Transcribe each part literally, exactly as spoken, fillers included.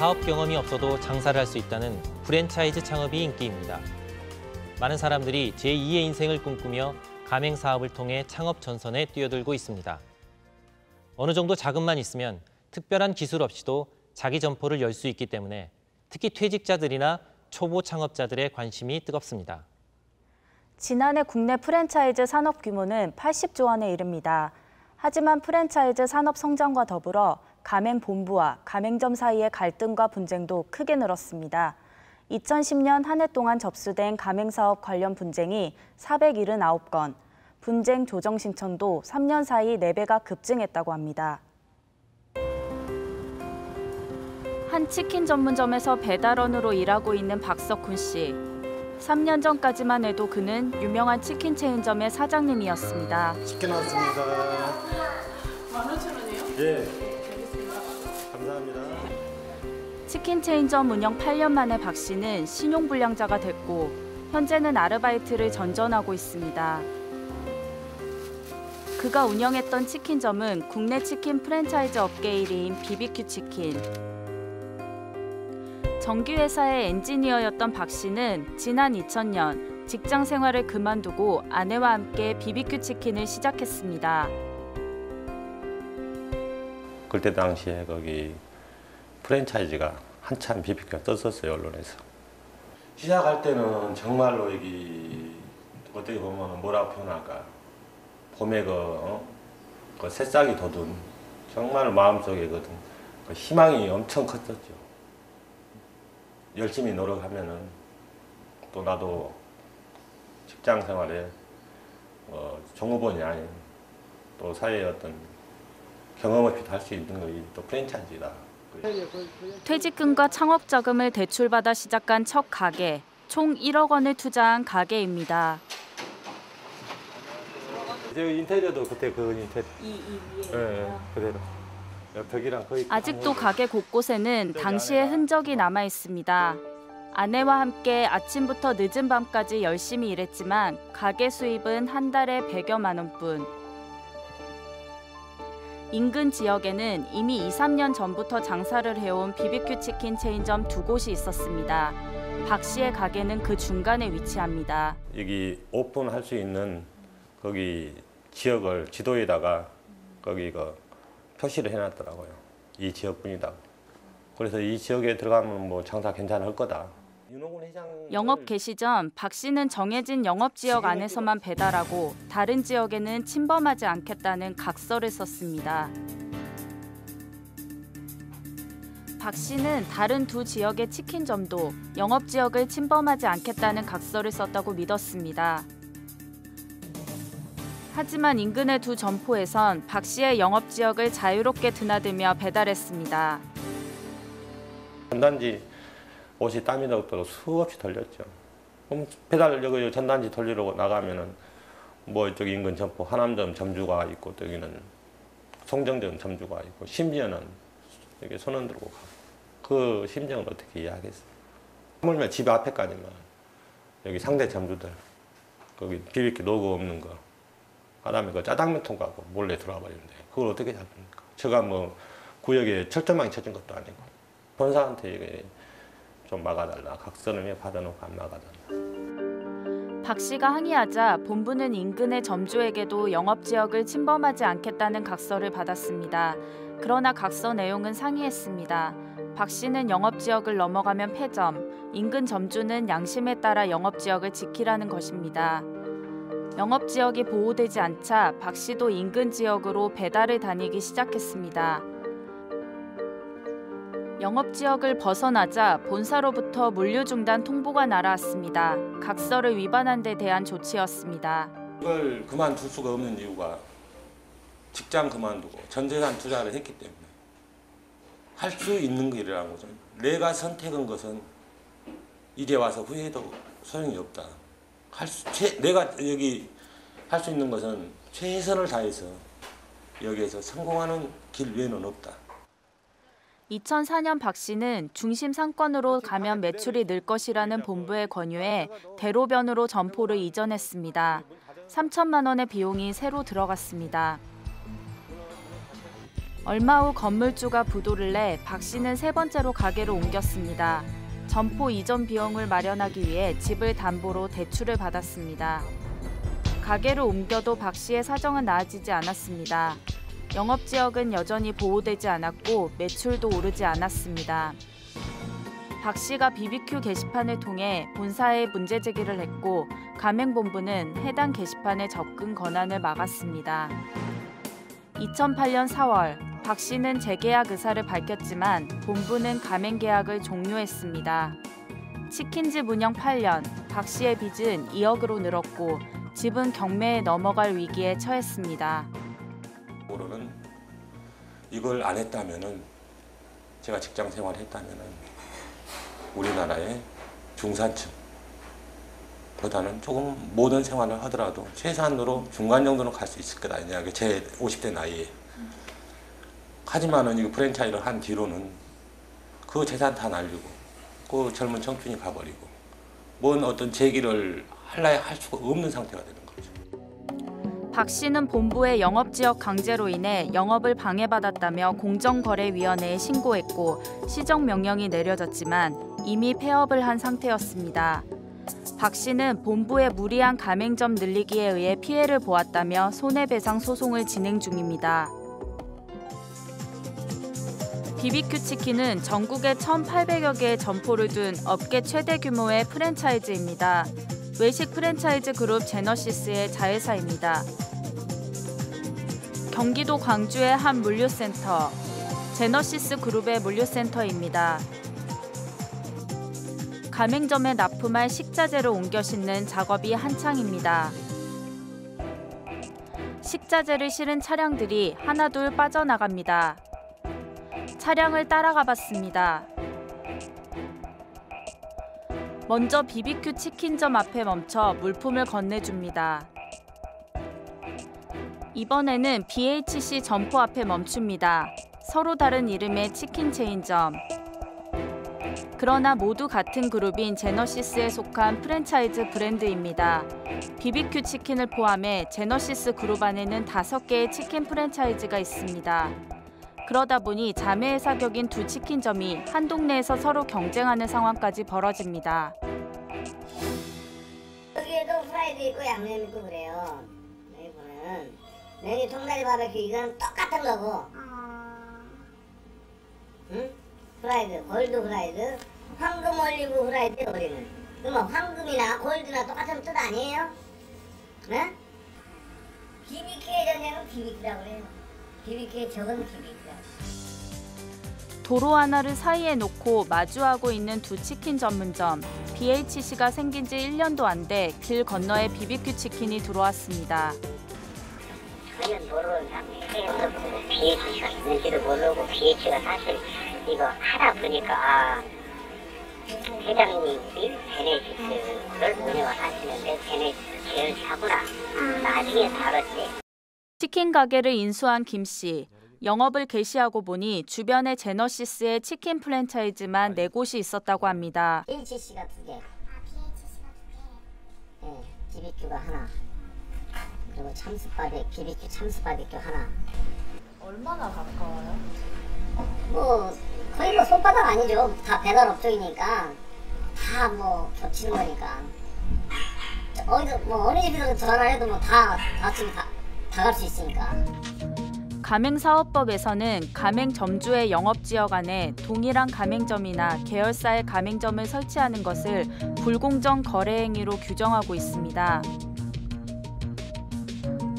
사업 경험이 없어도 장사를 할 수 있다는 프랜차이즈 창업이 인기입니다. 많은 사람들이 제이의 인생을 꿈꾸며 가맹 사업을 통해 창업 전선에 뛰어들고 있습니다. 어느 정도 자금만 있으면 특별한 기술 없이도 자기 점포를 열 수 있기 때문에 특히 퇴직자들이나 초보 창업자들의 관심이 뜨겁습니다. 지난해 국내 프랜차이즈 산업 규모는 팔십조 원에 이릅니다. 하지만 프랜차이즈 산업 성장과 더불어 가맹 본부와 가맹점 사이의 갈등과 분쟁도 크게 늘었습니다. 이천십 년 한 해 동안 접수된 가맹사업 관련 분쟁이 사백칠십구 건, 분쟁 조정 신청도 삼 년 사이 네 배가 급증했다고 합니다. 한 치킨 전문점에서 배달원으로 일하고 있는 박석훈 씨. 삼 년 전까지만 해도 그는 유명한 치킨 체인점의 사장님이었습니다. 치킨 나왔습니다. 만 오천 원이요? 예. 감사합니다. 치킨 체인점 운영 팔 년 만에 박 씨는 신용불량자가 됐고 현재는 아르바이트를 전전하고 있습니다. 그가 운영했던 치킨점은 국내 치킨 프랜차이즈 업계 일 위인 비비큐 치킨. 정규회사의 엔지니어였던 박 씨는 지난 이천 년 직장 생활을 그만두고 아내와 함께 비비큐 치킨을 시작했습니다. 그때 당시에 거기 프랜차이즈가 한참 비비큐가 떴었어요, 언론에서. 시작할 때는 정말로 이게 어떻게 보면 뭐라고 표현할까. 봄에 그, 어? 그 새싹이 돋은 정말 마음속에 그 희망이 엄청 컸었죠. 열심히 노력하면은 또 나도 직장 생활에 어, 종업원이 아닌 또 사회의 어떤 경험 없이 할 수 있는 것이 또 프랜차이즈다. 퇴직금과 창업자금을 대출받아 시작한 첫 가게, 총 일억 원을 투자한 가게입니다. 이제 인테리어도 그때 그 인테리어. 이, 이, 예, 예, 그대로. 아직도 가게 곳곳에는 당시의 흔적이 남아 있습니다. 아내와 함께 아침부터 늦은 밤까지 열심히 일했지만 가게 수입은 한 달에 백여만 원뿐. 인근 지역에는 이미 이삼 년 전부터 장사를 해온 비비큐 치킨 체인점 두 곳이 있었습니다. 박 씨의 가게는 그 중간에 위치합니다. 여기 오픈할 수 있는 거기 지역을 지도에다가 거기 그 표시를 해놨더라고요. 이 지역뿐이다. 그래서 이 지역에 들어가면 뭐 장사 괜찮을 거다. 영업 개시 전 박 씨는 정해진 영업 지역 안에서만 배달하고 다른 지역에는 침범하지 않겠다는 각서를 썼습니다. 박 씨는 다른 두 지역의 치킨점도 영업 지역을 침범하지 않겠다는 각서를 썼다고 믿었습니다. 하지만 인근의 두 점포에선 박 씨의 영업 지역을 자유롭게 드나들며 배달했습니다. 전단지 옷이 땀이 나도록 수없이 털렸죠. 그럼 배달 여기 전단지 털리러 나가면은 뭐 이쪽 인근 점포 하남점 점주가 있고 또 여기는 송정점 점주가 있고 심지어는 여기 손흔 들고 가고 그 심정을 어떻게 이해하겠어요? 하물며 집 앞에까지만 여기 상대 점주들 거기 비비큐 로고 없는 거. 그다음에 그 짜장면 통과하고 몰래 들어와 버리는데 그걸 어떻게 잡습니까? 제가 뭐 구역에 철조망이 쳐진 것도 아니고 본사한테 좀 막아달라, 각서를 받아놓고 안 막아달라. 박 씨가 항의하자 본부는 인근의 점주에게도 영업지역을 침범하지 않겠다는 각서를 받았습니다. 그러나 각서 내용은 상이했습니다. 박 씨는 영업지역을 넘어가면 폐점, 인근 점주는 양심에 따라 영업지역을 지키라는 것입니다. 영업지역이 보호되지 않자 박 씨도 인근 지역으로 배달을 다니기 시작했습니다. 영업지역을 벗어나자 본사로부터 물류 중단 통보가 날아왔습니다. 각서를 위반한 데 대한 조치였습니다. 이걸 그만둘 수가 없는 이유가 직장 그만두고 전재산 투자를 했기 때문에 할 수 있는 길이라는 거죠. 내가 선택한 것은 이제 와서 후회해도 소용이 없다. 할 수, 최, 내가 여기 할 수 있는 것은 최선을 다해서 여기에서 성공하는 길 외에는 없다. 이천사 년 박 씨는 중심 상권으로 가면 매출이 늘 것이라는 본부의 권유에 대로변으로 점포를 이전했습니다. 삼천만 원의 비용이 새로 들어갔습니다. 얼마 후 건물주가 부도를 내 박 씨는 세 번째로 가게로 옮겼습니다. 점포 이전 비용을 마련하기 위해 집을 담보로 대출을 받았습니다. 가게로 옮겨도 박 씨의 사정은 나아지지 않았습니다. 영업지역은 여전히 보호되지 않았고 매출도 오르지 않았습니다. 박 씨가 비비큐 게시판을 통해 본사에 문제 제기를 했고 가맹본부는 해당 게시판의 접근 권한을 막았습니다. 이천팔년 사월, 박 씨는 재계약 의사를 밝혔지만 본부는 가맹계약을 종료했습니다. 치킨집 운영 팔년, 박 씨의 빚은 이억으로 늘었고 집은 경매에 넘어갈 위기에 처했습니다. 고로는 이걸 안 했다면은, 제가 직장 생활을 했다면은 우리나라의 중산층 보다는 조금 모든 생활을 하더라도 최소한으로 중간 정도는 갈 수 있을 것 아니냐, 제 오십대 나이에. 하지만은 이 프랜차이를 한 뒤로는 그 재산 다 날리고 그 젊은 청춘이 가버리고 뭔 어떤 제기를 할라야 할 수가 없는 상태가 되는 거죠. 박 씨는 본부의 영업지역 강제로 인해 영업을 방해받았다며 공정거래위원회에 신고했고 시정명령이 내려졌지만 이미 폐업을 한 상태였습니다. 박 씨는 본부의 무리한 가맹점 늘리기에 의해 피해를 보았다며 손해배상 소송을 진행 중입니다. 비비큐 치킨은 전국에 천팔백여 개의 점포를 둔 업계 최대 규모의 프랜차이즈입니다. 외식 프랜차이즈 그룹 제너시스의 자회사입니다. 경기도 광주의 한 물류센터, 제너시스 그룹의 물류센터입니다. 가맹점에 납품할 식자재로 옮겨 싣는 작업이 한창입니다. 식자재를 실은 차량들이 하나둘 빠져나갑니다. 차량을 따라가 봤습니다. 먼저 비비큐 치킨점 앞에 멈춰 물품을 건네줍니다. 이번에는 비에이치씨 점포 앞에 멈춥니다. 서로 다른 이름의 치킨 체인점. 그러나 모두 같은 그룹인 제너시스에 속한 프랜차이즈 브랜드입니다. 비비큐 치킨을 포함해 제너시스 그룹 안에는 다섯 개의 치킨 프랜차이즈가 있습니다. 그러다 보니 자매회사 격인 두 치킨점이 한 동네에서 서로 경쟁하는 상황까지 벌어집니다. 여기에도 후라이도 있고 양념 있고 그래요. 여기 보면 여기 통다리 바베큐 이건 똑같은 거고. 응? 후라이드, 골드 후라이드, 황금 올리브 후라이드 우리는. 그럼 황금이나 골드나 똑같은 뜻 아니에요? 네? 비비큐의 전쟁은 비비큐라고 해요. 비비큐의 적은 비비큐라고. 도로 하나를 사이에 놓고 마주하고 있는 두 치킨 전문점. 비에이치씨가 생긴 지 일 년도 안 돼 길 건너에 비비큐 치킨이 들어왔습니다. 전혀 모르는 상태에서 비에이치씨가 있는지도 모르고 비에이치씨가 사실 이거 하다 보니까 아, 회장님이 제네시스를 운영을 하시는데 제네시스 제일 사구나. 나중에 알았지. 치킨 가게를 인수한 김 씨. 영업을 개시하고 보니 주변에 제너시스의 치킨 프랜차이즈만 네 곳이 있었다고 합니다. 비에이치씨가 두 개. 아, 비에이치씨가 두 개. 네, 비비큐가 하나. 그리고 참스 바베큐, 비비큐 참스 바베큐 하나. 얼마나 가까워요? 뭐 거의 뭐 손바닥 아니죠. 다 배달업종이니까 다 뭐 겹치는 거니까 어디서 뭐 어느 집이든 전화를 해도 뭐 다 다 지금 다 다 갈 수 있으니까. 가맹사업법에서는 가맹점주의 영업지역 안에 동일한 가맹점이나 계열사의 가맹점을 설치하는 것을 불공정 거래 행위로 규정하고 있습니다.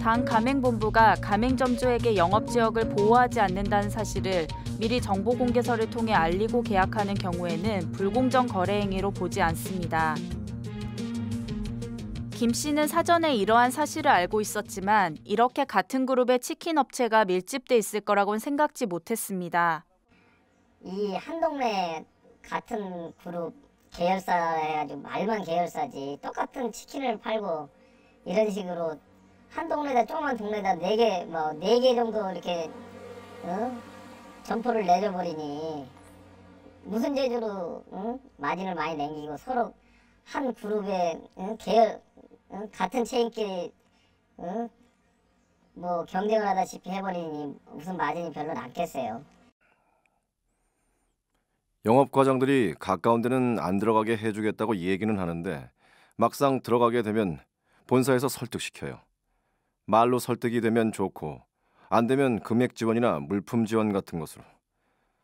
당 가맹본부가 가맹점주에게 영업지역을 보호하지 않는다는 사실을 미리 정보공개서를 통해 알리고 계약하는 경우에는 불공정 거래 행위로 보지 않습니다. 김 씨는 사전에 이러한 사실을 알고 있었지만 이렇게 같은 그룹의 치킨 업체가 밀집돼 있을 거라고는 생각지 못했습니다. 이 한 동네 같은 그룹 계열사여가지고 말만 계열사지 똑같은 치킨을 팔고 이런 식으로 한 동네다 조그만 동네다 네 개 뭐 네 개 정도 이렇게 어? 점포를 내려버리니 무슨 재주로 응? 마진을 많이 남기고 서로 한 그룹의 응? 계열 응? 같은 체인끼리 응? 뭐 경쟁을 하다시피 해버리니 무슨 마진이 별로 남겠어요. 영업 과장들이 가까운 데는 안 들어가게 해주겠다고 얘기는 하는데 막상 들어가게 되면 본사에서 설득시켜요. 말로 설득이 되면 좋고 안 되면 금액 지원이나 물품 지원 같은 것으로.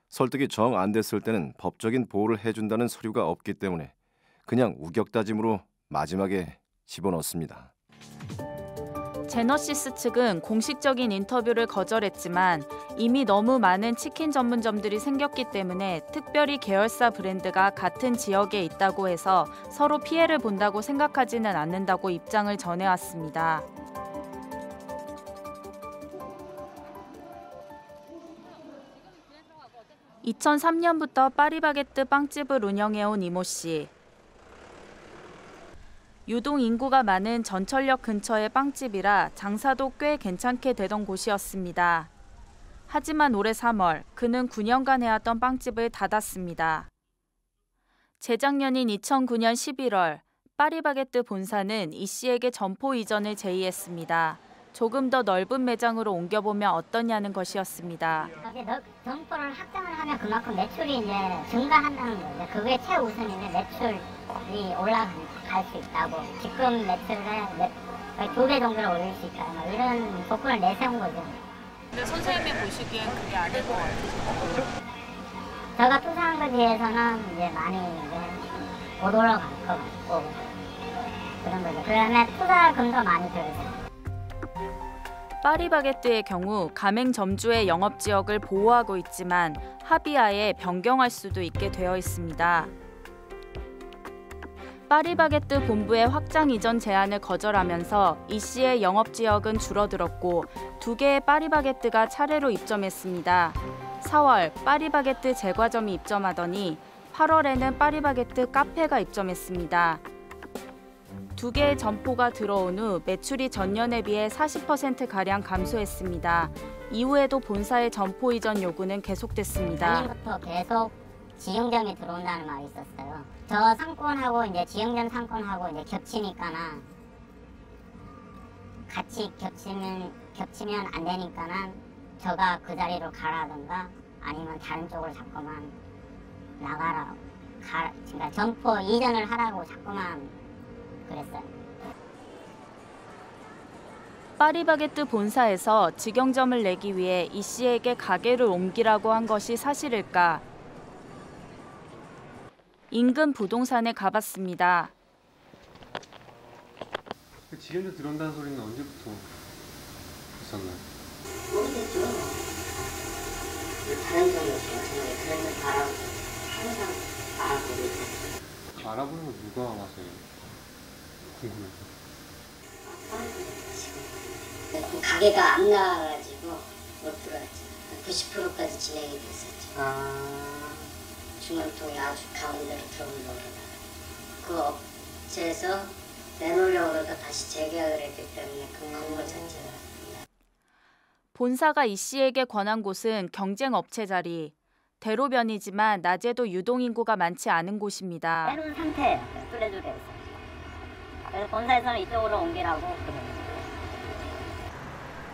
설득이 정 안 됐을 때는 법적인 보호를 해준다는 서류가 없기 때문에 그냥 우격다짐으로 마지막에 집어넣습니다. 제너시스 측은 공식적인 인터뷰를 거절했지만 이미 너무 많은 치킨 전문점들이 생겼기 때문에 특별히 계열사 브랜드가 같은 지역에 있다고 해서 서로 피해를 본다고 생각하지는 않는다고 입장을 전해왔습니다. 이천삼 년부터 파리바게뜨 빵집을 운영해온 이모 씨. 유동 인구가 많은 전철역 근처의 빵집이라 장사도 꽤 괜찮게 되던 곳이었습니다. 하지만 올해 삼월 그는 구 년간 해왔던 빵집을 닫았습니다. 재작년인 이천구 년 십일월 파리바게뜨 본사는 이 씨에게 점포 이전을 제의했습니다. 조금 더 넓은 매장으로 옮겨보면 어떠냐는 것이었습니다. 점포를 확장을 하면 그만큼 매출이 이제 증가한다는 거예요. 그게 최우선인데 매출이 올라갈 수 있다고. 지금 매출을 거의 두 배 정도로 올릴 수 있다. 이런 조건을 내세운 거죠. 근데 선생님이 보시기엔 그게 아닐 것 같아요. 제가 투자한 것에 대해서는 이제 많이 이제 못 올라갈 것 같고 그런 거죠. 그러면 투자금도 많이 들어요. 파리바게뜨의 경우 가맹점주의 영업지역을 보호하고 있지만 합의하에 변경할 수도 있게 되어 있습니다. 파리바게뜨 본부의 확장 이전 제안을 거절하면서 이 씨의 영업지역은 줄어들었고 두 개의 파리바게뜨가 차례로 입점했습니다. 사월 파리바게뜨 제과점이 입점하더니 팔월에는 파리바게뜨 카페가 입점했습니다. 두 개의 점포가 들어온 후 매출이 전년에 비해 사십 퍼센트가량 감소했습니다. 이후에도 본사의 점포 이전 요구는 계속됐습니다. 작년부터 계속 지형점이 들어온다는 말이 있었어요. 저 상권하고 이제 지형점 상권하고 이제 겹치니까나 같이 겹치면 겹치면 안 되니까나 저가 그 자리로 가라든가 아니면 다른 쪽으로 자꾸만 나가라. 가, 그러니까 점포 이전을 하라고 자꾸만. 그랬어요. 파리바게뜨 본사에서 직영점을 내기 위해 이 씨에게 가게를 옮기라고 한 것이 사실일까? 인근 부동산에 가봤습니다. 그 직영점 들어온다는 소리는 언제부터 있었나요? 모르겠죠. 자연적이었어요. 그래서 알아, 항상 알아보고. 알아보는 건 누가 와서 해요? 궁금해서. 가게가 안 나와가지고 못 들어왔죠. 구십 퍼센트까지 진행이 됐었죠. 아... 중앙통이 아주 가운데로 들어온 거라. 그 업체에서 내놓으려고 그러다 다시 재계약을 했기 때문에 그 광고 자체가 왔습니다. 본사가 이 씨에게 권한 곳은 경쟁 업체 자리. 대로변이지만 낮에도 유동 인구가 많지 않은 곳입니다. 때로는 상태예요. 플레조리가 있어요. 그래서 본사에서는 이쪽으로 옮기라고.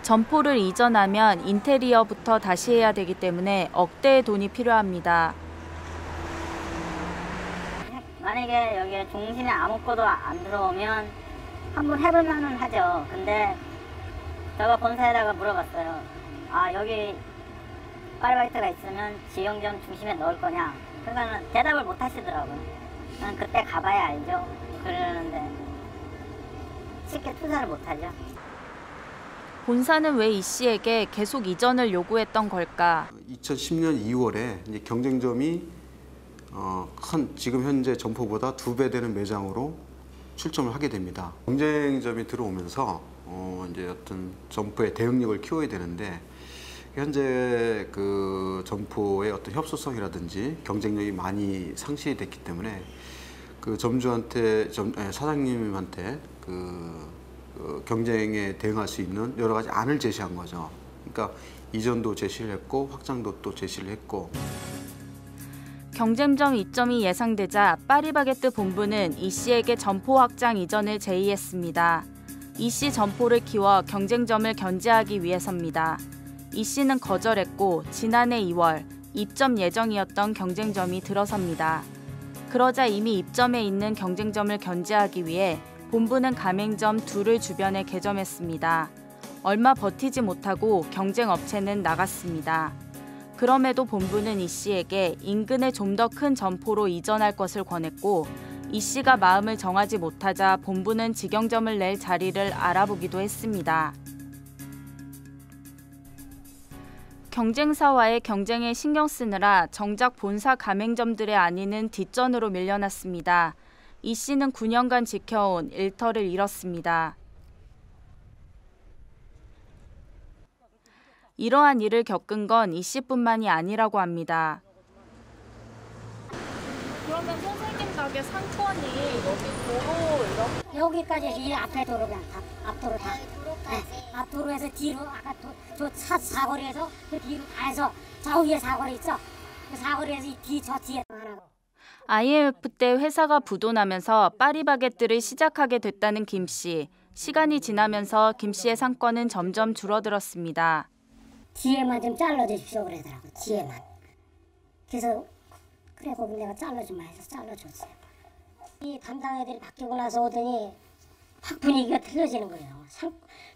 점포를 이전하면 인테리어부터 다시 해야 되기 때문에 억대의 돈이 필요합니다. 만약에 여기에 중심에 아무것도 안 들어오면 한번 해볼 만은 하죠. 근데 제가 본사에다가 물어봤어요. 아, 여기 파리바게뜨가 있으면 지형점 중심에 넣을 거냐. 그러면 대답을 못 하시더라고요. 난 그때 가봐야 알죠. 그러는데. 쉽게 투자를 못하죠. 본사는 왜 이 씨에게 계속 이전을 요구했던 걸까? 이천십 년 이월에 이제 경쟁점이 어, 큰 지금 현재 점포보다 두 배 되는 매장으로 출점을 하게 됩니다. 경쟁점이 들어오면서 어, 이제 어떤 점포의 대응력을 키워야 되는데 현재 그 점포의 어떤 협소성이라든지 경쟁력이 많이 상실됐기 때문에 그 점주한테 점, 사장님한테 그, 그 경쟁에 대응할 수 있는 여러 가지 안을 제시한 거죠. 그러니까 이전도 제시를 했고 확장도 또 제시를 했고. 경쟁점 이점이 예상되자 파리바게뜨 본부는 이 씨에게 점포 확장 이전을 제의했습니다. 이씨 점포를 키워 경쟁점을 견제하기 위해서입니다. 이씨는 거절했고 지난해 이월 입점 예정이었던 경쟁점이 들어섭니다. 그러자 이미 입점해 있는 경쟁점을 견제하기 위해 본부는 가맹점 둘을 주변에 개점했습니다. 얼마 버티지 못하고 경쟁업체는 나갔습니다. 그럼에도 본부는 이씨에게 인근에 좀 더 큰 점포로 이전할 것을 권했고 이씨가 마음을 정하지 못하자 본부는 직영점을 낼 자리를 알아보기도 했습니다. 경쟁사와의 경쟁에 신경 쓰느라 정작 본사 가맹점들의 안위는 뒷전으로 밀려났습니다. 이씨는 구 년간 지켜온 일터를 잃었습니다. 이러한 일을 겪은 건 이씨뿐만이 아니라고 합니다. 그러면 선생님 댁의 상권이 여기 도로 여기까지 이 앞에 도로가 앞도로 다. 네, 앞도로에서 뒤로 아까 저 차 사거리에서 그 뒤로 가서 저 위에 사거리 있죠? 그 사거리에서 이 뒤 저 뒤에 하나. 아이엠에프 때 회사가 부도나면서 파리바게뜨를 시작하게 됐다는 김 씨. 시간이 지나면서 김 씨의 상권은 점점 줄어들었습니다. 뒤에만 좀 잘라 주십시오 그러더라고요. 뒤에만. 그래서 그래 거기 내가 잘라 주마 해서 잘라 줬어요. 이 담당 애들이 바뀌고 나서 오더니 확 분위기가 틀려지는 거예요.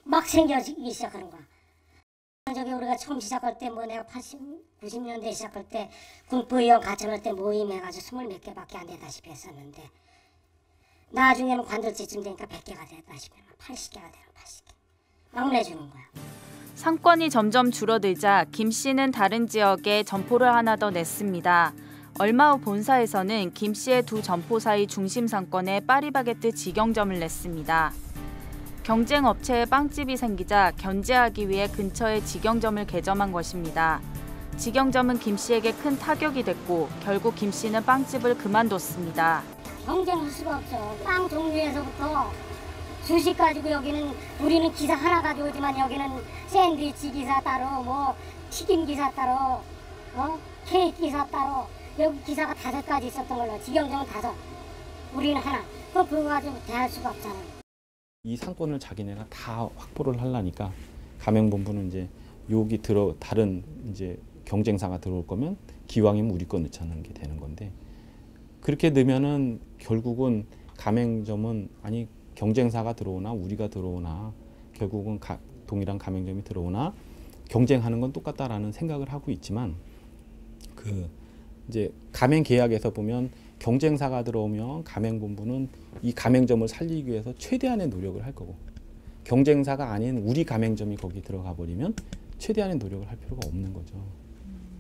막 생겨지기 시작하는 거야. 저기 우리가 처음 시작할 때 뭐 내가 팔십, 구십 년대 시작할 때 군포위원 가천할 때 모임해가지고 스물 몇 개밖에 안 되다시피 했었는데 나중에는 관둘 때쯤 되니까 백 개가 되다시피 팔십 개가 되는 팔십 개 막 내주는 거야. 상권이 점점 줄어들자 김 씨는 다른 지역에 점포를 하나 더 냈습니다. 얼마 후 본사에서는 김 씨의 두 점포 사이 중심 상권에 파리바게뜨 직영점을 냈습니다. 경쟁 업체의 빵집이 생기자 견제하기 위해 근처에 직영점을 개점한 것입니다. 직영점은 김 씨에게 큰 타격이 됐고 결국 김 씨는 빵집을 그만뒀습니다. 경쟁할 수가 없죠. 빵 종류에서부터 주식 가지고 여기는 우리는 기사 하나 가지고 오지만 여기는 샌드위치 기사 따로 뭐 튀김 기사 따로 어? 케이크 기사 따로 여기 기사가 다섯 가지 있었던 걸로 직영점은 다섯, 우리는 하나. 그럼 그거 가지고 대할 수가 없잖아요. 이 상권을 자기네가 다 확보를 하려니까 가맹본부는 이제 여기 들어 다른 이제 경쟁사가 들어올 거면 기왕이면 우리 거 넣자는 게 되는 건데 그렇게 넣으면은 결국은 가맹점은 아니 경쟁사가 들어오나 우리가 들어오나 결국은 가, 동일한 가맹점이 들어오나 경쟁하는 건 똑같다라는 생각을 하고 있지만 그 이제 가맹 계약에서 보면 경쟁사가 들어오면 가맹본부는 이 가맹점을 살리기 위해서 최대한의 노력을 할 거고 경쟁사가 아닌 우리 가맹점이 거기 들어가 버리면 최대한의 노력을 할 필요가 없는 거죠.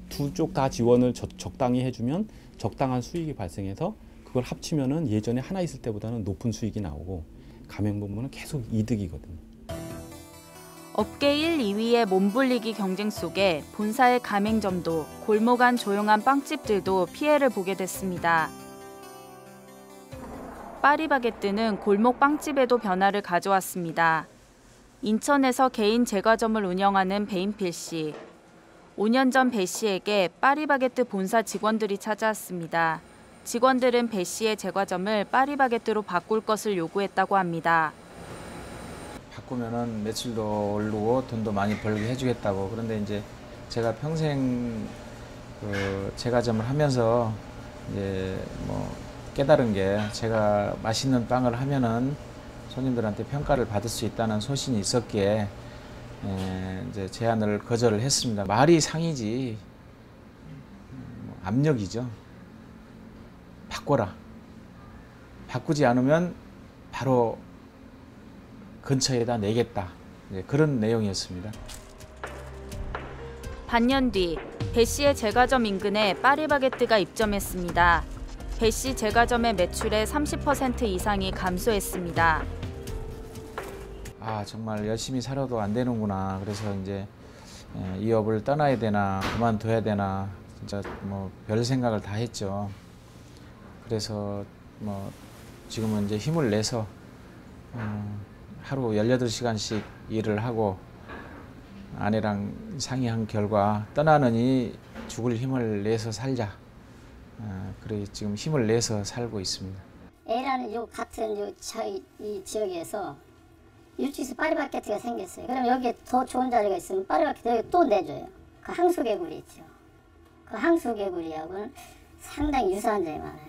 두 쪽 다 지원을 저, 적당히 해주면 적당한 수익이 발생해서 그걸 합치면은 예전에 하나 있을 때보다는 높은 수익이 나오고 가맹본부는 계속 이득이거든요. 업계 일, 이위의 몸부림기 경쟁 속에 본사의 가맹점도 골목 안 조용한 빵집들도 피해를 보게 됐습니다. 파리바게뜨는 골목 빵집에도 변화를 가져왔습니다. 인천에서 개인 제과점을 운영하는 배인필 씨. 오 년 전 배 씨에게 파리바게뜨 본사 직원들이 찾아왔습니다. 직원들은 배 씨의 제과점을 파리바게뜨로 바꿀 것을 요구했다고 합니다. 바꾸면은 매출도 오르고 돈도 많이 벌게 해주겠다고. 그런데 이제 제가 평생 그 제과점을 하면서 이제 뭐 깨달은 게 제가 맛있는 빵을 하면은 손님들한테 평가를 받을 수 있다는 소신이 있었기에 이제 제안을 거절을 했습니다. 말이 상이지 압력이죠. 바꿔라. 바꾸지 않으면 바로 근처에다 내겠다. 네, 그런 내용이었습니다. 반년 뒤 배 씨의 제과점 인근에 파리바게뜨가 입점했습니다. 배 씨 제과점의 매출의 삼십 퍼센트 이상이 감소했습니다. 아 정말 열심히 살아도 안 되는구나. 그래서 이제 이 업을 떠나야 되나 그만둬야 되나 진짜 뭐 별 생각을 다 했죠. 그래서 뭐 지금은 이제 힘을 내서. 음, 하루 열여덟 시간씩 일을 하고 아내랑 상의한 결과 떠나느니 죽을 힘을 내서 살자. 아, 그래 지금 힘을 내서 살고 있습니다. 애라는 요 같은 요 저희 이 지역에서 일주일에 파리바게뜨가 생겼어요. 그럼 여기에 더 좋은 자리가 있으면 파리바게뜨 여기 또 내줘요. 그 항수개구리 있죠. 그 항수개구리하고는 상당히 유사한 점이 많아요.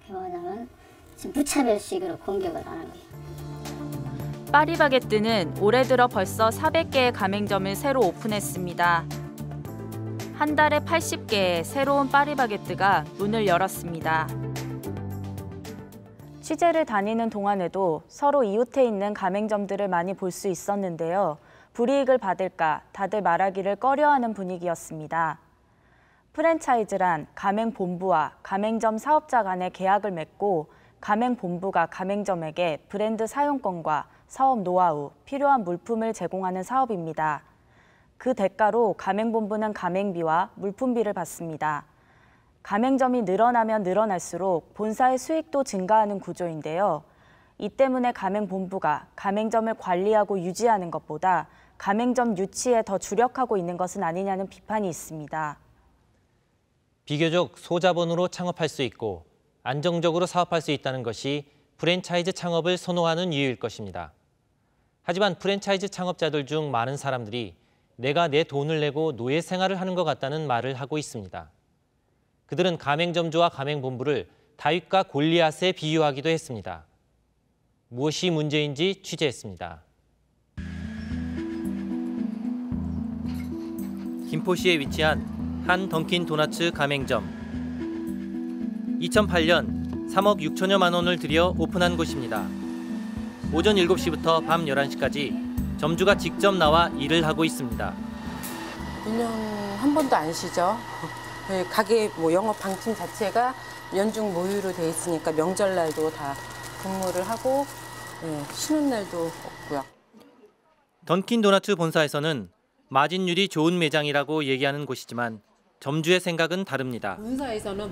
그게 뭐냐면 지금 무차별식으로 공격을 하는 거예요. 파리바게뜨는 올해 들어 벌써 사백 개의 가맹점을 새로 오픈했습니다. 한 달에 팔십 개의 새로운 파리바게뜨가 문을 열었습니다. 취재를 다니는 동안에도 서로 이웃해 있는 가맹점들을 많이 볼 수 있었는데요. 불이익을 받을까 다들 말하기를 꺼려하는 분위기였습니다. 프랜차이즈란 가맹본부와 가맹점 사업자 간의 계약을 맺고 가맹본부가 가맹점에게 브랜드 사용권과 사업 노하우, 필요한 물품을 제공하는 사업입니다. 그 대가로 가맹본부는 가맹비와 물품비를 받습니다. 가맹점이 늘어나면 늘어날수록 본사의 수익도 증가하는 구조인데요. 이 때문에 가맹본부가 가맹점을 관리하고 유지하는 것보다 가맹점 유치에 더 주력하고 있는 것은 아니냐는 비판이 있습니다. 비교적 소자본으로 창업할 수 있고 안정적으로 사업할 수 있다는 것이 프랜차이즈 창업을 선호하는 이유일 것입니다. 하지만 프랜차이즈 창업자들 중 많은 사람들이 내가 내 돈을 내고 노예 생활을 하는 것 같다는 말을 하고 있습니다. 그들은 가맹점주와 가맹본부를 다윗과 골리앗에 비유하기도 했습니다. 무엇이 문제인지 취재했습니다. 김포시에 위치한 한 던킨도너츠 가맹점. 이천팔 년 삼억 육천여만 원을 들여 오픈한 곳입니다. 오전 일곱 시부터 밤 열한 시까지 점주가 직접 나와 일을 하고 있습니다. 일 년 한 번도 안 쉬죠. 가게 뭐 영업 방침 자체가 연중 모유로 돼 있으니까 명절날도 다 근무를 하고 쉬는 날도 없고요. 던킨도너츠 본사에서는 마진율이 좋은 매장이라고 얘기하는 곳이지만 점주의 생각은 다릅니다. 본사에서는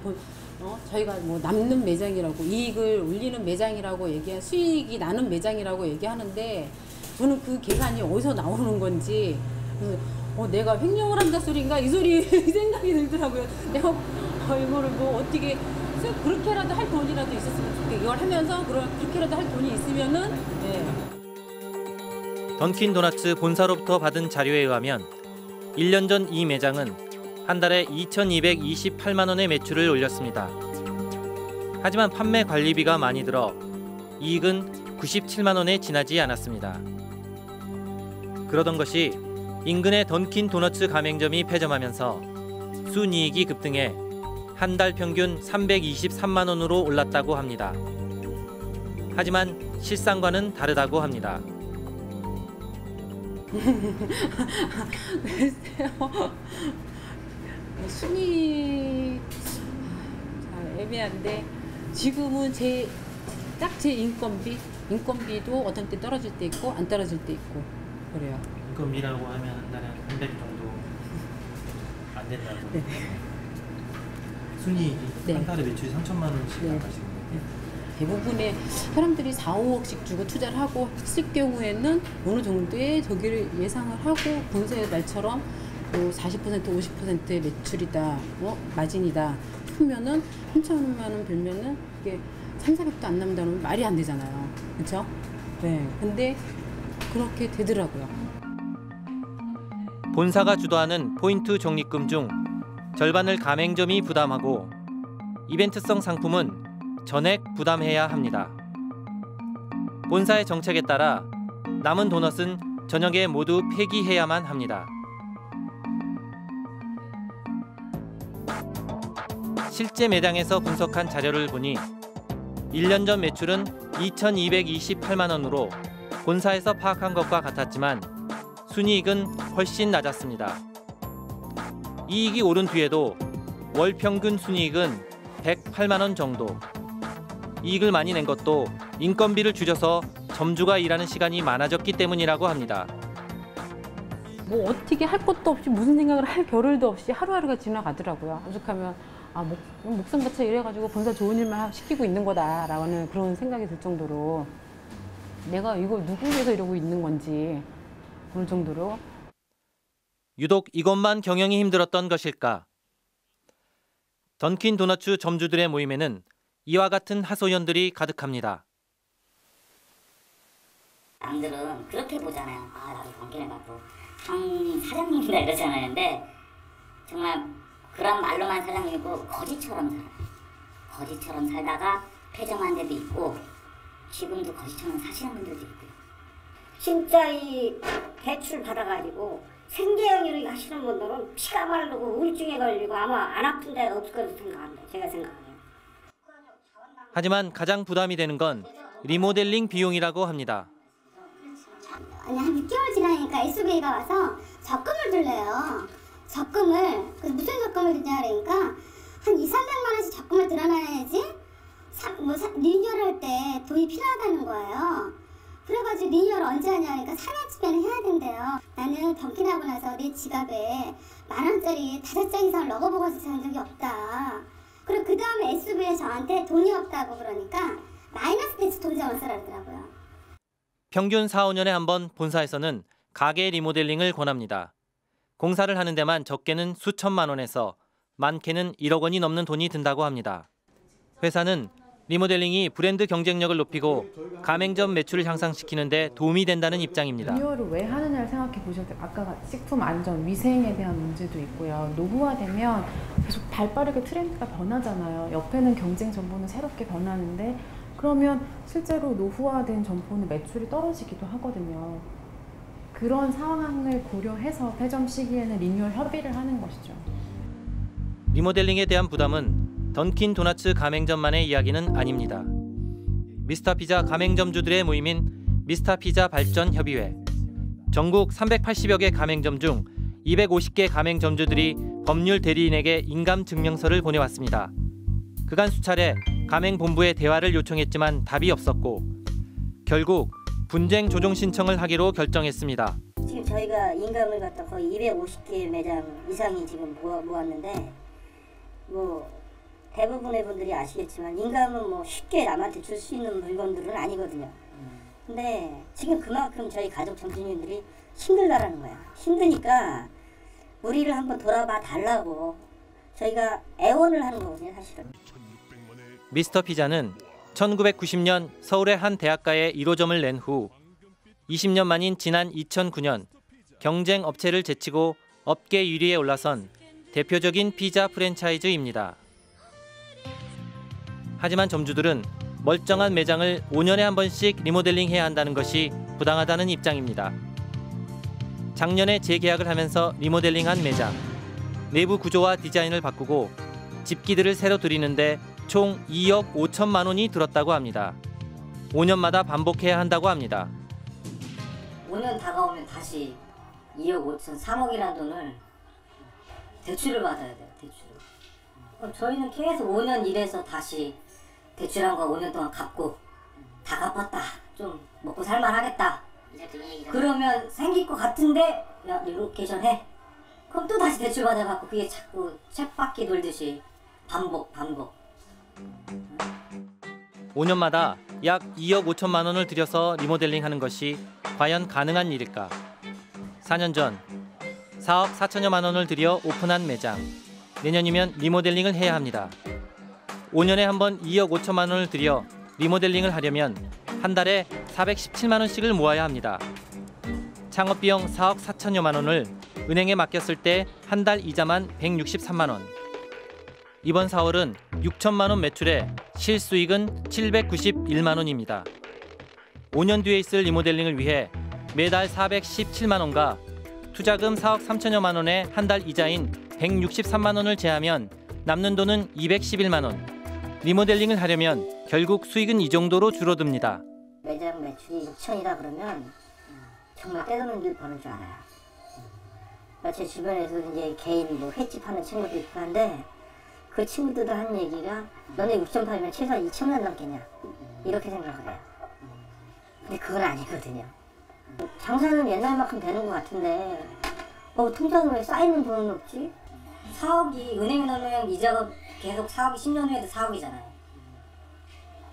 어, 저희가 뭐 남는 매장이라고, 이익을 올리는 매장이라고 얘기해, 수익이 나는 매장이라고 얘기하는데 저는 그 계산이 어디서 나오는 건지 어, 내가 횡령을 한다 소리인가 이 소리 생각이 들더라고요. 내가 어, 이거를 뭐 어떻게 그렇게라도 할 돈이라도 있었으면 좋겠고, 이걸 하면서 그렇게라도 할 돈이 있으면은. 네. 던킨도너츠 본사로부터 받은 자료에 의하면 일 년 전 이 매장은 한 달에 이천이백이십팔만 원의 매출을 올렸습니다. 하지만 판매 관리비가 많이 들어 이익은 구십칠만 원에 지나지 않았습니다. 그러던 것이 인근의 던킨도너츠 가맹점이 폐점하면서 순이익이 급등해 한 달 평균 삼백이십삼만 원으로 올랐다고 합니다. 하지만 실상과는 다르다고 합니다. 글쎄요. 순이익 애매한데 지금은 제 딱 제 인건비, 인건비도 어떤 때 떨어질 때 있고 안 떨어질 때 있고 그래요. 인건비라고 하면 한 달에 한 백 정도 안 된다고. 네. 순이익이 네. 한 달에 매출이 삼천만 원씩 나가시는 거예요? 네. 대부분의 사람들이 사, 오억씩 주고 투자를 하고 했을 경우에는 어느 정도의 저기를 예상을 하고 본사의 말처럼 뭐 사십 퍼센트, 오십 퍼센트의 매출이다, 뭐 마진이다 하면은 삼천만 원 빌면은 이게 삼, 사백도 안 남는다면 말이 안 되잖아요. 그렇죠? 네. 근데 그렇게 되더라고요. 본사가 주도하는 포인트 적립금 중 절반을 가맹점이 부담하고 이벤트성 상품은 전액 부담해야 합니다. 본사의 정책에 따라 남은 도넛은 저녁에 모두 폐기해야만 합니다. 실제 매장에서 분석한 자료를 보니 일 년 전 매출은 이천이백이십팔만 원으로 본사에서 파악한 것과 같았지만 순이익은 훨씬 낮았습니다. 이익이 오른 뒤에도 월 평균 순이익은 백팔만 원 정도. 이익을 많이 낸 것도 인건비를 줄여서 점주가 일하는 시간이 많아졌기 때문이라고 합니다. 뭐 어떻게 할 것도 없이 무슨 생각을 할 겨를도 없이 하루하루가 지나가더라고요. 오죽하면 아, 목, 목숨같이 일해가지고 본사 좋은 일만 시키고 있는 거다라는 그런 생각이 들 정도로 내가 이걸 누구 위해서 이러고 있는 건지 그럴 정도로. 유독 이것만 경영이 힘들었던 것일까? 던킨도너츠 점주들의 모임에는 이와 같은 하소연들이 가득합니다. 남들은 그렇게 보잖아요. 아, 나도 던킨을 받고 형님 사장님이다 이러잖아요. 근데 정말 그런 말로만 사장님이고 거지처럼 살아요. 거지처럼 살다가 폐점한 데도 있고 지금도 거지처럼 사시는 분들도 있고요. 진짜 이 대출 받아가지고 생계형으로 하시는 분들은 피가 마르고 우울증에 걸리고 아마 안 아픈 데가 없을 거라고 생각합니다. 제가 생각해요. 하지만 가장 부담이 되는 건 리모델링 비용이라고 합니다. 아니, 한 육 개월 지나니까 에스비아이가 와서 적금을 들래요. 적금을, 그래서 무슨 적금을 드냐 그러니까 한 이삼백만 원씩 적금을 들어놔야지 사, 뭐 사, 리뉴얼할 때 돈이 필요하다는 거예요. 그래가지고 리뉴얼 언제 하냐 그러니까 삼 년쯤에는 해야 된대요. 나는 던킨하고 나서 내 지갑에 만 원짜리 다섯 장 이상을 넣어보고서 산 적이 없다. 그리고 그 다음에 에스비아이 저한테 돈이 없다고 그러니까 마이너스 대출 통장을 쓰라 그러더라고요. 평균 사, 오 년에 한 번 본사에서는 가게 리모델링을 권합니다. 공사를 하는 데만 적게는 수천만 원에서 많게는 일억 원이 넘는 돈이 든다고 합니다. 회사는 리모델링이 브랜드 경쟁력을 높이고 가맹점 매출을 향상시키는 데 도움이 된다는 입장입니다. 리뉴얼을 왜 하느냐를 생각해 보셔도 돼요. 아까 식품 안전, 위생에 대한 문제도 있고요. 노후화되면 계속 발빠르게 트렌드가 변하잖아요. 옆에는 경쟁 정보는 새롭게 변하는데 그러면 실제로 노후화된 점포는 매출이 떨어지기도 하거든요. 그런 상황을 고려해서 폐점 시기에는 리뉴얼 협의를 하는 것이죠. 리모델링에 대한 부담은 던킨도너츠 가맹점만의 이야기는 아닙니다. 미스터 피자 가맹점주들의 모임인 미스터 피자 발전 협의회. 전국 삼백팔십여 개 가맹점 중 이백오십 개 가맹점주들이 법률 대리인에게 인감 증명서를 보내왔습니다. 그간 수차례 가맹 본부에 대화를 요청했지만 답이 없었고 결국 분쟁 조정 신청을 하기로 결정했습니다. 지금 저희가 인감을 갖다 거의 이백오십 개 매장 이상이 지금 모아, 모았는데 뭐 대부분의 분들이 아시겠지만 인감은 뭐 쉽게 남한테 줄 수 있는 물건들은 아니거든요. 근데 지금 그만큼 저희 가족 점주님들이 힘들다라는 거야. 힘드니까 우리를 한번 돌아봐 달라고 저희가 애원을 하는 거거든요, 사실은. 미스터 피자는 천구백구십 년 서울의 한 대학가에 일 호점을 낸 후 이십 년 만인 지난 이천구 년 경쟁 업체를 제치고 업계 일 위에 올라선 대표적인 피자 프랜차이즈입니다. 하지만 점주들은 멀쩡한 매장을 오 년에 한 번씩 리모델링해야 한다는 것이 부당하다는 입장입니다. 작년에 재계약을 하면서 리모델링한 매장. 내부 구조와 디자인을 바꾸고 집기들을 새로 들이는데 총 이억 오천만 원이 들었다고 합니다. 오 년마다 반복해야 한다고 합니다. 오 년 다가오면 다시 이억 오천, 삼억이라는 돈을 대출을 받아야 돼요. 대출을. 그럼 저희는 계속 오 년 일해서 다시 대출한 거 오 년 동안 갚고 다 갚았다. 좀 먹고 살만하겠다. 그러면 생길 것 같은데 야, 리로케이션 해. 그럼 또 다시 대출 받아갖고 그게 자꾸 쳇바퀴 돌듯이 반복 반복. 오 년마다 약 이억 오천만 원을 들여서 리모델링하는 것이 과연 가능한 일일까? 사 년 전 사억 사천여만 원을 들여 오픈한 매장. 내년이면 리모델링을 해야 합니다. 오 년에 한 번 이억 오천만 원을 들여 리모델링을 하려면 한 달에 사백십칠만 원씩을 모아야 합니다. 창업 비용 사억 사천여만 원을 은행에 맡겼을 때 한 달 이자만 백육십삼만 원. 이번 사월은 육천만 원 매출에 실수익은 칠백구십일만 원입니다. 오 년 뒤에 있을 리모델링을 위해 매달 사백십칠만 원과 투자금 사억 삼천여만 원에 한 달 이자인 백육십삼만 원을 제하면 남는 돈은 이백십일만 원. 리모델링을 하려면 결국 수익은 이 정도로 줄어듭니다. 매장 매출이 육천이다 그러면 정말 떼도는 길 버는 줄 알아요. 제 주변에서 이제 개인 뭐 횟집 하는 친구도 있고 한데 그 친구들도 한 얘기가 너네 육점팔이면 최소한 이천만 원 남겠냐 이렇게 생각을 해요. 근데 그건 아니거든요. 장사는 옛날만큼 되는 것 같은데 어, 통장에 왜 쌓이는 돈은 없지? 사억이 은행에 넣으면 이자가 계속 사억이 십 년 후에도 사억이잖아요.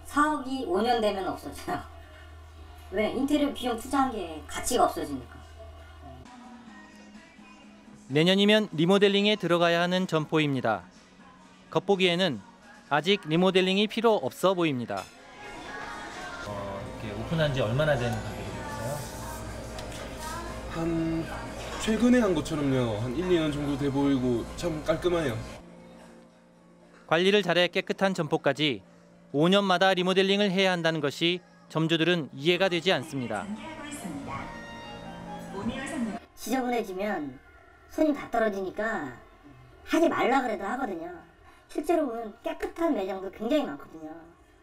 사억이 오 년 되면 없어져요. 왜? 인테리어 비용 투자한 게 가치가 없어지니까. 내년이면 리모델링에 들어가야 하는 점포입니다. 겉보기에는 아직 리모델링이 필요 없어 보입니다. 어, 이렇게 오픈한 지 얼마나 된 가게인가요? 한 최근에 한 것처럼요. 한 일, 이 년 정도 돼 보이고 참 깔끔해요. 관리를 잘해 깨끗한 점포까지 오 년마다 리모델링을 해야 한다는 것이 점주들은 이해가 되지 않습니다. 지저분해지면 손이 다 떨어지니까 하지 말라 그래도 하거든요. 실제로 보면 깨끗한 매장도 굉장히 많거든요.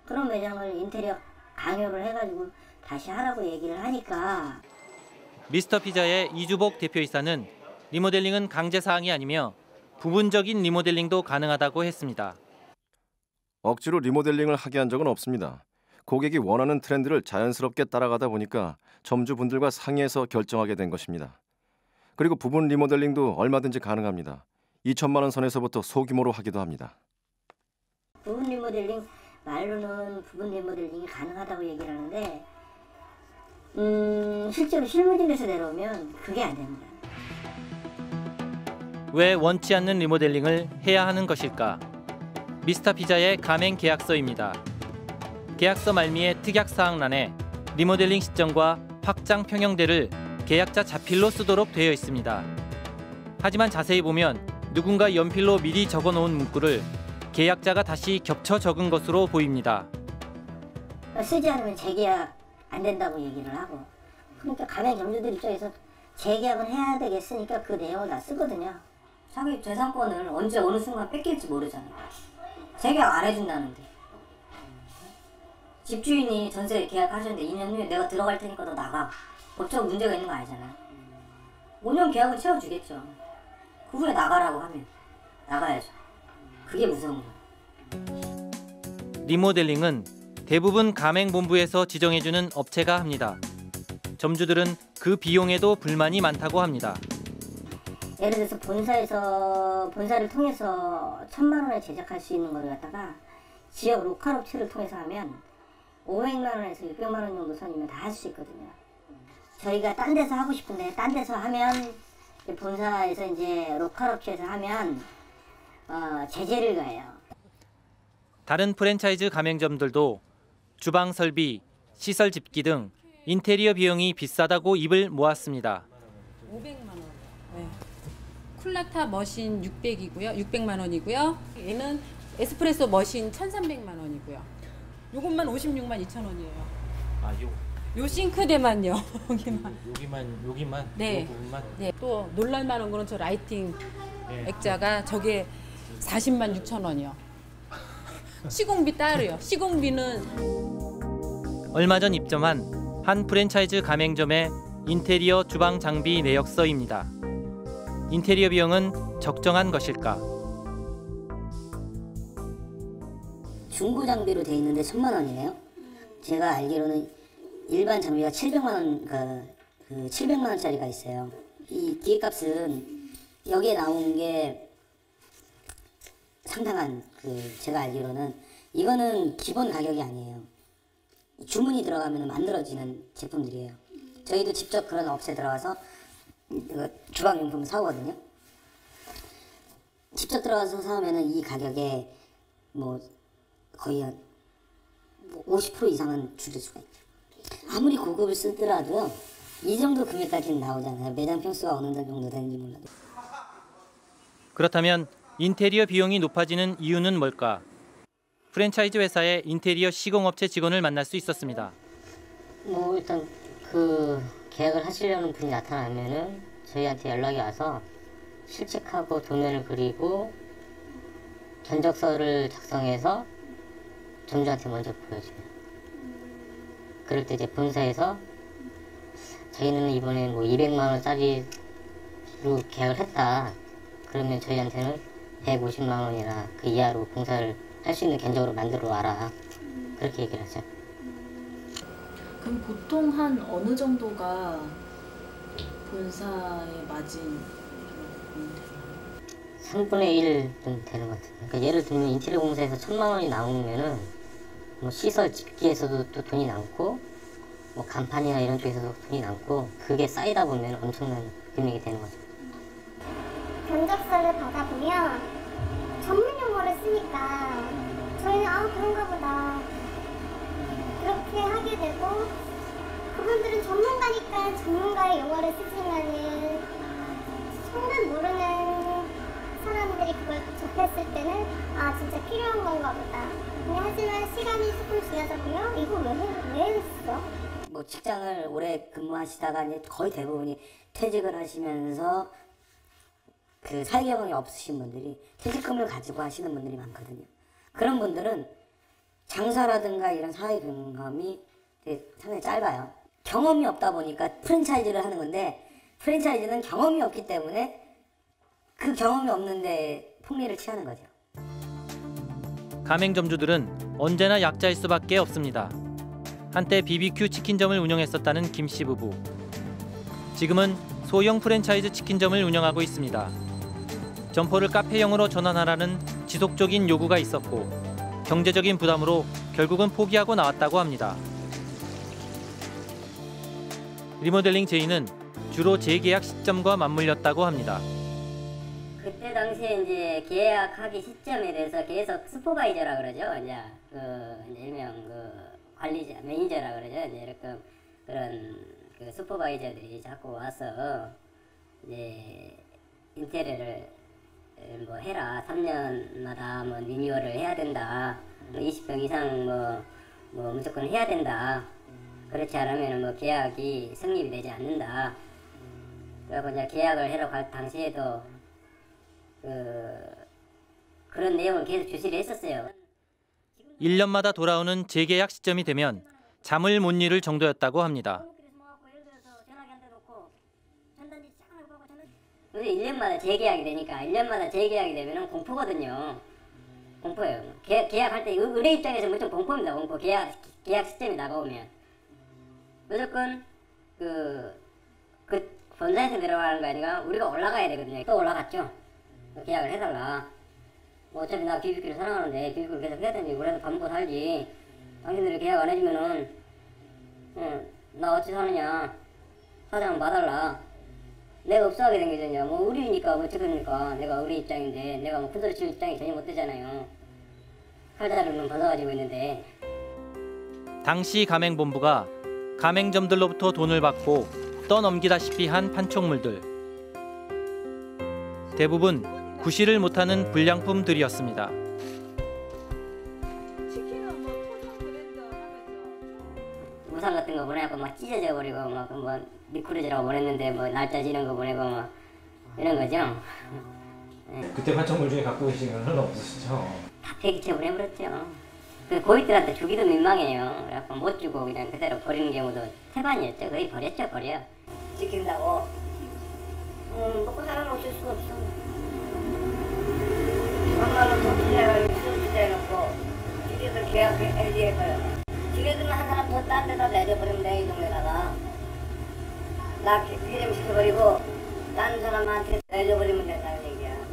그런 매장을 인테리어 강요를 해가지고 다시 하라고 얘기를 하니까. 미스터 피자의 이주복 대표이사는 리모델링은 강제사항이 아니며 부분적인 리모델링도 가능하다고 했습니다. 억지로 리모델링을 하게 한 적은 없습니다. 고객이 원하는 트렌드를 자연스럽게 따라가다 보니까 점주분들과 상의해서 결정하게 된 것입니다. 그리고 부분 리모델링도 얼마든지 가능합니다. 이천만 원 선에서부터 소규모로 하기도 합니다. 부분 리모델링 말로는 부분 리모델링이 가능하다고 얘기를 하는데 음, 실제로 실무진에서 내려오면 그게 안 됩니다. 왜 원치 않는 리모델링을 해야 하는 것일까? 미스터 피자의 가맹 계약서입니다. 계약서 말미에 특약사항란에 리모델링 시점과 확장 평형대를 계약자 자필로 쓰도록 되어 있습니다. 하지만 자세히 보면 누군가 연필로 미리 적어놓은 문구를 계약자가 다시 겹쳐 적은 것으로 보입니다. 쓰지 않으면 재계약 안 된다고 얘기를 하고, 그러니까 가맹 점주들 입장에서 재계약은 해야 되겠으니까 그 내용을 다 쓰거든요. 자기 재산권을 언제 어느 순간 뺏길지 모르잖아요. 재계약 안 해준다는데. 집주인이 전세 계약하셨는데 이 년 후에 내가 들어갈 테니까 너 나가. 법적 문제가 있는 거 아니잖아요. 오 년 계약은 채워주겠죠. 그 후에 나가라고 하면 나가야죠. 그게 무서운 거예요. 리모델링은 대부분 가맹본부에서 지정해주는 업체가 합니다. 점주들은 그 비용에도 불만이 많다고 합니다. 예를 들어서 본사에서 본사를 통해서 천만 원에 제작할 수 있는 걸 갖다가 지역 로컬 업체를 통해서 하면 오백만 원에서 육백만 원 정도 선이면 다 할 수 있거든요. 저희가 딴 데서 하고 싶은데 딴 데서 하면 본사에서 이제 로컬 업체에서 하면 어, 제재를 가요. 다른 프랜차이즈 가맹점들도 주방 설비, 시설 집기 등 인테리어 비용이 비싸다고 입을 모았습니다. 오백만 원. 네. 쿨라타 머신 육백이고요. 육백만 원이고요. 얘는 에스프레소 머신 천삼백만 원이고요. 요것만 오십육만 이천 원이에요. 아, 요. 요 싱크대만요. 여기만. 여기만 여기만. 네. 부분만. 네. 또 놀랄 만한 거는 저 라이팅 네. 액자가 저게 사십만 육천 원이요. 시공비 따로요. 시공비는 얼마 전 입점한 한 프랜차이즈 가맹점의 인테리어 주방 장비 내역서입니다. 인테리어 비용은 적정한 것일까? 중고 장비로 돼 있는데 천만 원이네요. 제가 알기로는 일반 장비가 칠백만 원, 그, 그 칠백만 원짜리가 있어요. 이 기계값은 여기에 나온 게 상당한 그 제가 알기로는 이거는 기본 가격이 아니에요. 주문이 들어가면 만들어지는 제품들이에요. 저희도 직접 그런 업체 들어가서 주방용품을 사오거든요. 직접 들어가서 사오면 이 가격에 뭐 거의 오십 퍼센트 이상은 줄일 수가 있죠. 아무리 고급을 쓰더라도 이 정도 금액까지는 나오잖아요. 매장 평수가 어느 정도 되는지 몰라도. 그렇다면 인테리어 비용이 높아지는 이유는 뭘까? 프랜차이즈 회사의 인테리어 시공업체 직원을 만날 수 있었습니다. 뭐 일단 그 계약을 하시려는 분이 나타나면은 저희한테 연락이 와서 실측하고 도면을 그리고 견적서를 작성해서 점주한테 먼저 보여줘요. 그럴 때 이제 본사에서 저희는 이번에 뭐 이백만 원짜리로 계약을 했다. 그러면 저희한테는 백오십만 원이나 그 이하로 공사를 할 수 있는 견적으로 만들어 와라. 그렇게 얘기를 하죠. 그럼 보통 한 어느 정도가 본사의 마진이 삼분의 일 정도 되는 것 같아요. 그러니까 예를 들면 인테리어 공사에서 천만 원이 나오면은 뭐 시설 집기에서도 또 돈이 남고 뭐 간판이나 이런 쪽에서도 돈이 남고 그게 쌓이다 보면 엄청난 금액이 되는 거죠. 견적서를 받아보면 전문 용어를 쓰니까 저희는 아 그런가 보다 그렇게 하게 되고 그 그분들은 전문가니까 전문가의 용어를 쓰지만은 정말 모르는 사람들이 그걸 접했을 때는 아 진짜 필요한 건가 보다. 근데 하지만 시간이 조금 지나서고요. 이거 왜, 왜 했어? 뭐 직장을 오래 근무하시다가 이제 거의 대부분이 퇴직을 하시면서 그 사회 경험이 없으신 분들이 퇴직금을 가지고 하시는 분들이 많거든요. 그런 분들은 장사라든가 이런 사회 경험이 되게 상당히 짧아요. 경험이 없다 보니까 프랜차이즈를 하는 건데 프랜차이즈는 경험이 없기 때문에 그 경험이 없는데 폭리를 취하는 거죠. 가맹점주들은 언제나 약자일 수밖에 없습니다. 한때 비비큐 치킨점을 운영했었다는 김 씨 부부. 지금은 소형 프랜차이즈 치킨점을 운영하고 있습니다. 점포를 카페형으로 전환하라는 지속적인 요구가 있었고 경제적인 부담으로 결국은 포기하고 나왔다고 합니다. 리모델링 제의는 주로 재계약 시점과 맞물렸다고 합니다. 그때 당시에 이제 계약하기 시점에 대해서 계속 슈퍼바이저라 그러죠. 이제 그 이제 일명 그 관리자, 매니저라 그러죠. 이제 이렇게 그런. 그 슈퍼바이저들이 자꾸 와서 이제 인테리어를 뭐 해라, 삼 년마다 뭐 리뉴얼을 해야 된다, 이십 평 이상 뭐, 뭐 무조건 해야 된다, 그렇지 않으면 뭐 계약이 성립이 되지 않는다. 그리고 이제 계약을 해러 갈 당시에도 그 그런 내용을 계속 주시를 했었어요. 일 년마다 돌아오는 재계약 시점이 되면 잠을 못 이룰 정도였다고 합니다. 일 년마다 재계약이 되니까 일 년마다 재계약이 되면 공포거든요. 공포예요. 계약, 계약할 때 의뢰 입장에서 무조건 공포입니다. 공포. 계약, 계약 시점이 나가오면 무조건 그, 그 본사에서 내려가는 거 아니라 우리가 올라가야 되거든요. 또 올라갔죠. 계약을 해달라. 뭐 어차피 나 비비큐를 사랑하는데 비비큐를 계속 해야 되는지 그래서 밥 먹고 살지. 당신들이 계약 안 해주면은 응, 나 어찌 사느냐. 사장 봐달라. 내가 없어하게 된 거잖아요. 뭐 의리니까 뭐 지금니까 내가 의리 입장인데 내가 뭐 큰소리 칠 입장이 전혀 못 되잖아요. 칼자루만 받아가지고 있는데. 당시 가맹본부가 가맹점들로부터 돈을 받고 떠넘기다시피 한 판촉물들. 대부분 구실을 못하는 불량품들이었습니다. 우산 같은 거 보내고 막 찢어져 버리고 막 뭐 미꾸라지라고 보냈는데 뭐 날짜 지는 거 보내고 막 이런 거죠. 네. 그때 판촉물 중에 갖고 계신 건 없으시죠? 다 폐기체로 해버렸죠. 그 고객들한테 주기도 민망해요. 그래서 못 주고 그냥 그대로 버리는 경우도 태반이었죠. 거의 버렸죠, 버려. 지킨다고. 음, 먹고 살아 놓을 수가 없어. 엄마는 돈 주자고 돈 주자고 이래서 계약해야 거예요. 지게들은 한 사람 더 딴 데다 내려버리면 돼, 이 동네다가. 나 기름 시켜버리고 딴 사람한테 내려버리면 된다는 얘기야.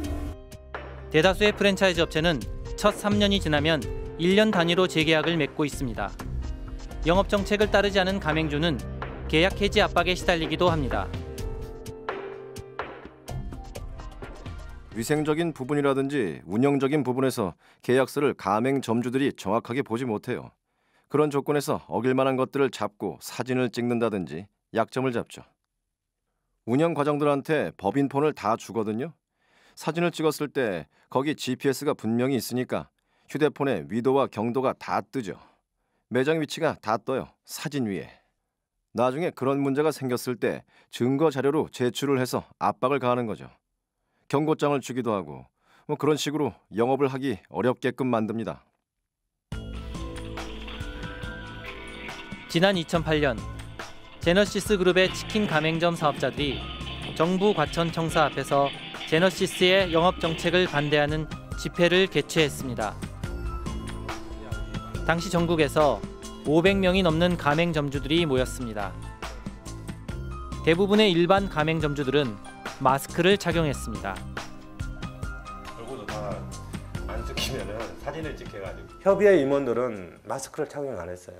대다수의 프랜차이즈 업체는 첫 삼 년이 지나면 일 년 단위로 재계약을 맺고 있습니다. 영업 정책을 따르지 않은 가맹주는 계약 해지 압박에 시달리기도 합니다. 위생적인 부분이라든지 운영적인 부분에서 계약서를 가맹점주들이 정확하게 보지 못해요. 그런 조건에서 어길 만한 것들을 잡고 사진을 찍는다든지 약점을 잡죠. 운영 과정들한테 법인폰을 다 주거든요. 사진을 찍었을 때 거기 지피에스가 분명히 있으니까 휴대폰에 위도와 경도가 다 뜨죠. 매장 위치가 다 떠요. 사진 위에. 나중에 그런 문제가 생겼을 때 증거 자료로 제출을 해서 압박을 가하는 거죠. 경고장을 주기도 하고 뭐 그런 식으로 영업을 하기 어렵게끔 만듭니다. 지난 이천팔 년 제너시스 그룹의 치킨 가맹점 사업자들이 정부 과천청사 앞에서 제너시스의 영업 정책을 반대하는 집회를 개최했습니다. 당시 전국에서 오백 명이 넘는 가맹점주들이 모였습니다. 대부분의 일반 가맹점주들은 마스크를 착용했습니다. 얼굴도 다 안 찍히면은 사진을 찍혀가지고. 협의회 임원들은 마스크를 착용 안 했어요.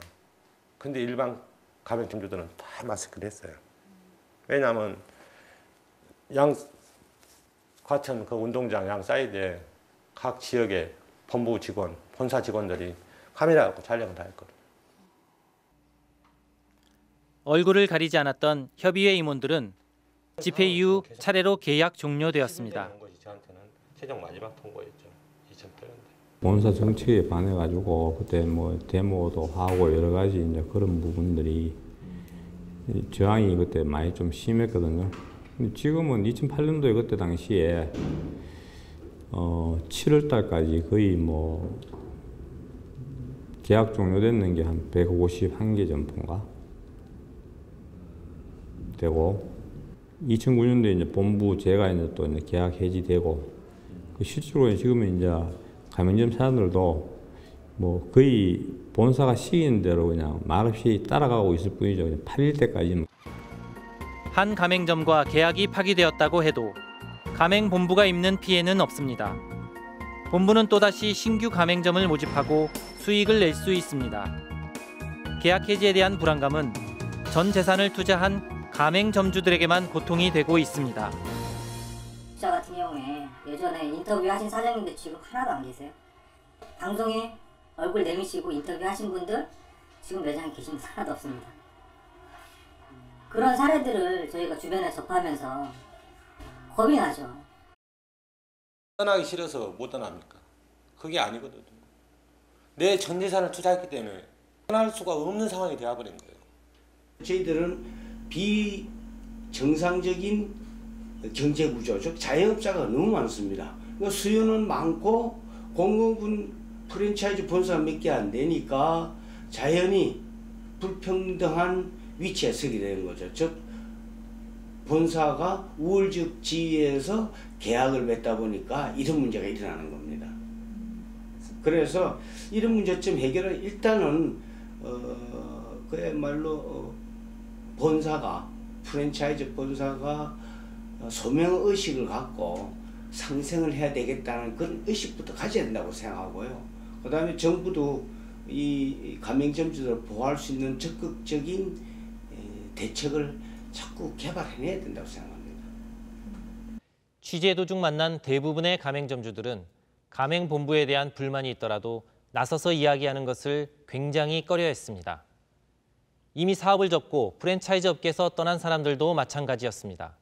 근데 일반 가맹점주들은 다 마스크를 했어요. 왜냐하면 양 과천 그 운동장 양 사이드에 각 지역의 본부 직원, 본사 직원들이 카메라 갖고 촬영을 다 했거든요. 얼굴을 가리지 않았던 협의회 임원들은 집회 이후 차례로 계약 종료되었습니다. 최종 마지막 통과였죠. 이천팔 년대. 본사 정책에 반해 가지고 그때 뭐 데모도 하고 여러 가지 이제 그런 부분들이 저항이 그때 많이 좀 심했거든요. 근데 지금은 이천팔 년도에 그때 당시에 어 칠월 달까지 거의 뭐 계약 종료됐는 게 한 백오십일 개 점포인가 되고 이천구 년도에 이제 본부 제가 이제 또 이제 계약 해지되고. 실제로 지금은 이제 가맹점사들도 뭐 거의 본사가 시키는 대로 그냥 말없이 따라가고 있을 뿐이죠. 팔릴 때까지는. 한 가맹점과 계약이 파기되었다고 해도 가맹본부가 입는 피해는 없습니다. 본부는 또다시 신규 가맹점을 모집하고 수익을 낼 수 있습니다. 계약 해지에 대한 불안감은 전 재산을 투자한 가맹점주들에게만 고통이 되고 있습니다. 피자 같은 경우에 예전에 인터뷰하신 사장님들 지금 하나도 안 계세요. 방송에 얼굴 내미시고 인터뷰하신 분들 지금 매장에 계신 분 하나도 없습니다. 그런 사례들을 저희가 주변에 접하면서 겁이 나죠. 떠나기 싫어서 못 떠납니까? 그게 아니거든요. 내 전 재산을 투자했기 때문에 떠날 수가 없는 상황이 되어버린 거예요. 저희들은 비정상적인 경제 구조죠. 자영업자가 너무 많습니다. 수요는 많고 공공군 프랜차이즈 본사 몇 개 안 되니까 자연히 불평등한 위치에 서게 되는 거죠. 즉 본사가 우월적 지위에서 계약을 맺다 보니까 이런 문제가 일어나는 겁니다. 그래서 이런 문제점 해결을 일단은 어, 그야말로 본사가 프랜차이즈 본사가 소명의식을 갖고 상생을 해야 되겠다는 그런 의식부터 가져야 된다고 생각하고요. 그 다음에 정부도 이 가맹점주들을 보호할 수 있는 적극적인 대책을 자꾸 개발해내야 된다고 생각합니다. 취재 도중 만난 대부분의 가맹점주들은 가맹본부에 대한 불만이 있더라도 나서서 이야기하는 것을 굉장히 꺼려했습니다. 이미 사업을 접고 프랜차이즈 업계에서 떠난 사람들도 마찬가지였습니다.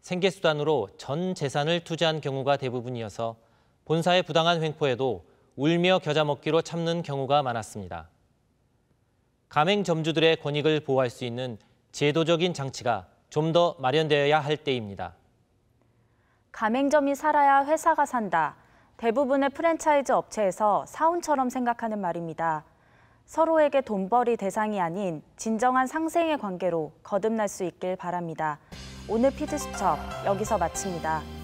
생계수단으로 전 재산을 투자한 경우가 대부분이어서 본사의 부당한 횡포에도 울며 겨자 먹기로 참는 경우가 많았습니다. 가맹점주들의 권익을 보호할 수 있는 제도적인 장치가 좀 더 마련되어야 할 때입니다. 가맹점이 살아야 회사가 산다. 대부분의 프랜차이즈 업체에서 사원처럼 생각하는 말입니다. 서로에게 돈벌이 대상이 아닌 진정한 상생의 관계로 거듭날 수 있길 바랍니다. 오늘 피디수첩 여기서 마칩니다.